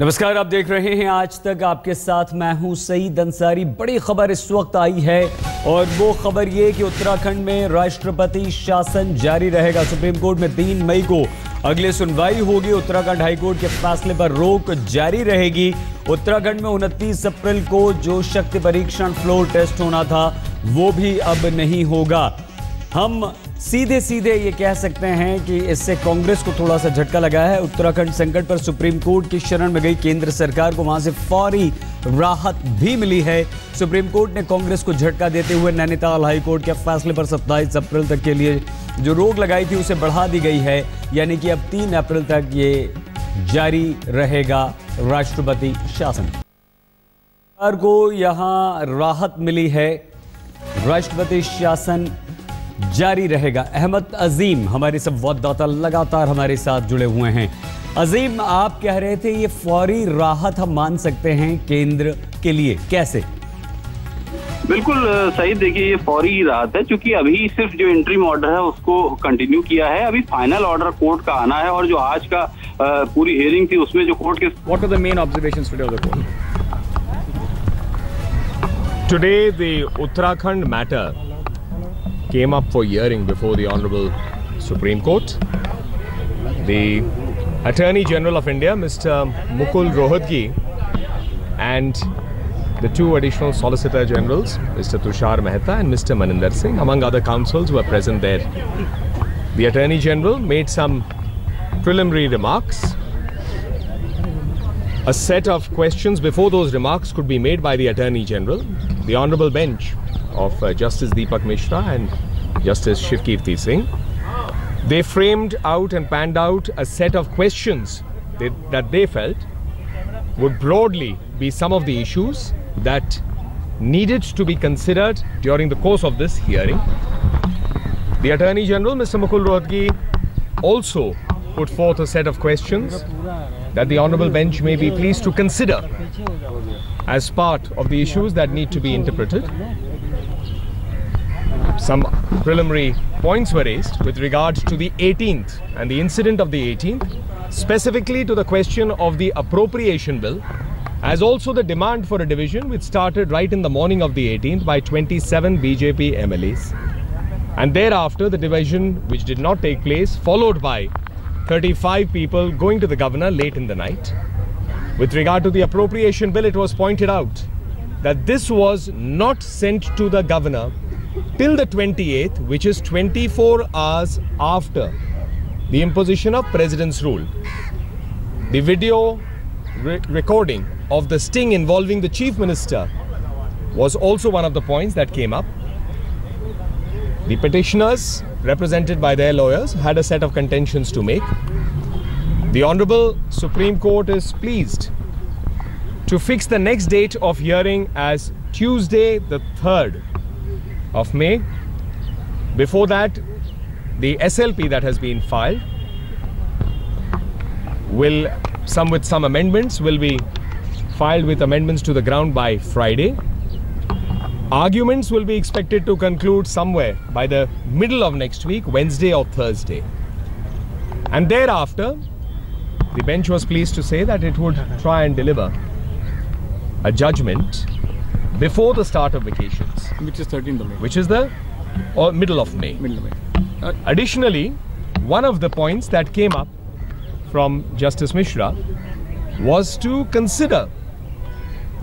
नमस्कार, आप देख रहे हैं आज तक। आपके साथ मैं हूं सईद अंसारी। बड़ी खबर इस वक्त आई है और वो खबर ये कि उत्तराखंड में राष्ट्रपति शासन जारी रहेगा। सुप्रीम कोर्ट में 3 मई को अगली सुनवाई होगी। उत्तराखंड हाईकोर्ट के फैसले पर रोक जारी रहेगी। उत्तराखंड में 29 अप्रैल को जो शक्ति परीक्षण फ्लोर टेस्ट होना था वो भी अब नहीं होगा। हम सीधे सीधे ये कह सकते हैं कि इससे कांग्रेस को थोड़ा सा झटका लगा है। उत्तराखंड संकट पर सुप्रीम कोर्ट की शरण में गई केंद्र सरकार को वहां से फौरी राहत भी मिली है। सुप्रीम कोर्ट ने कांग्रेस को झटका देते हुए नैनीताल हाईकोर्ट के फैसले पर 27 अप्रैल तक के लिए जो रोक लगाई थी उसे बढ़ा दी गई है, यानी कि अब 3 अप्रैल तक ये जारी रहेगा राष्ट्रपति शासन। सरकार को यहाँ राहत मिली है, राष्ट्रपति शासन जारी रहेगा। अहमद अजीम हमारे संवाददाता लगातार हमारे साथ जुड़े हुए हैं। अजीम, आप कह रहे थे ये फौरी राहत हम मान सकते हैं केंद्र के लिए, कैसे? बिल्कुल सही, देखिए ये फौरी राहत है क्योंकि अभी सिर्फ जो इंट्रीम ऑर्डर है उसको कंटिन्यू किया है। अभी फाइनल ऑर्डर कोर्ट का आना है और जो आज का पूरी हियरिंग थी उसमें जो कोर्ट के what are the main observations today of the court today the Uttarakhand matter came up for hearing before the Honorable Supreme Court. The Attorney General of India, Mr. Mukul Rohatgi, and the 2 additional Solicitor Generals, Mr. Tushar Mehta and Mr. Maninder Singh, among other counsels, were present there. The Attorney General made some preliminary remarks. A set of questions before those remarks could be made by the Attorney General. The Honorable Bench of Justice Deepak Mishra and Justice Shiv Kirti Singh, they framed out and panned out a set of questions that they felt would broadly be some of the issues that needed to be considered during the course of this hearing. The Attorney General, Mr. Mukul Rohatgi, also put forth a set of questions that the Honourable Bench may be pleased to consider as part of the issues that need to be interpreted. Some preliminary points were raised with regard to the 18th and the incident of the 18th, specifically to the question of the appropriation bill, as also the demand for a division which started right in the morning of the 18th by 27 BJP MLAs. And thereafter, the division which did not take place, followed by 35 people going to the governor late in the night. With regard to the appropriation bill, it was pointed out that this was not sent to the governor till the 28th, which is 24 hours after the imposition of President's Rule. The video recording of the sting involving the Chief Minister was also one of the points that came up. The petitioners, represented by their lawyers, had a set of contentions to make. The Honorable Supreme Court is pleased to fix the next date of hearing as Tuesday the 3rd. of May. Before that, the SLP that has been filed will, with some amendments, will be filed with amendments to the ground by Friday. Arguments will be expected to conclude somewhere by the middle of next week, Wednesday or Thursday. And thereafter, the bench was pleased to say that it would try and deliver a judgment before the start of vacations, which is 13th of May, which is the middle of May. Additionally, one of the points that came up from Justice Mishra was to consider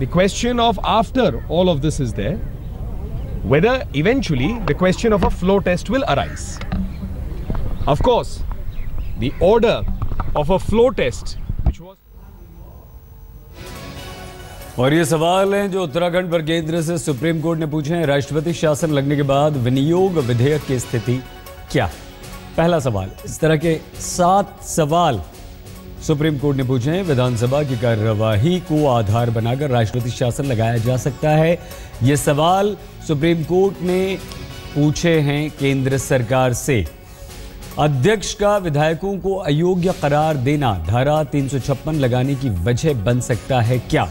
the question of, after all of this is there, whether eventually the question of a flow test will arise. Of course, the order of a flow test, which was... और ये सवाल हैं जो उत्तराखंड पर केंद्र से supreme court ने पूछे हैं। राष्ट्रपति शासन लगने के बाद विनियोग विधेयक की स्थिति क्या? पहला सवाल, इस तरह के 7 सवाल सुप्रीम कोर्ट ने पूछे हैं। विधानसभा की कार्यवाही को आधार बनाकर राष्ट्रपति शासन लगाया जा सकता है, ये सवाल सुप्रीम कोर्ट ने पूछे हैं केंद्र सरकार से। अध्यक्ष का विधायकों को अयोग्य करार देना धारा 356 लगाने की वजह बन सकता है क्या?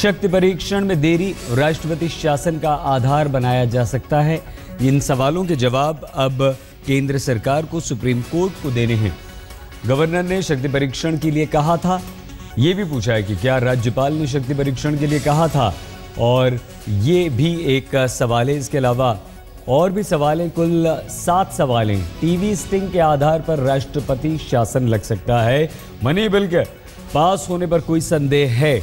शक्ति परीक्षण में देरी राष्ट्रपति शासन का आधार बनाया जा सकता है? इन सवालों के जवाब अब केंद्र सरकार को सुप्रीम कोर्ट को देने हैं। गवर्नर ने शक्ति परीक्षण के लिए कहा था ये भी पूछा है कि क्या राज्यपाल ने शक्ति परीक्षण के लिए कहा था, और ये भी एक सवाल है। इसके अलावा और भी सवाल हैं, कुल 7 सवाल हैं। टीवी स्टिंग के आधार पर राष्ट्रपति शासन लग सकता है, मनी बिल के पास होने पर कोई संदेह है।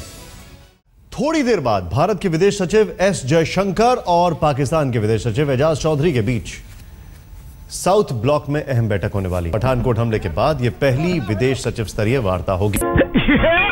थोड़ी देर बाद भारत के विदेश सचिव एस जयशंकर और पाकिस्तान के विदेश सचिव एजाज चौधरी के बीच साउथ ब्लॉक में अहम बैठक होने वाली। पठानकोट हमले के बाद यह पहली विदेश सचिव स्तरीय वार्ता होगी।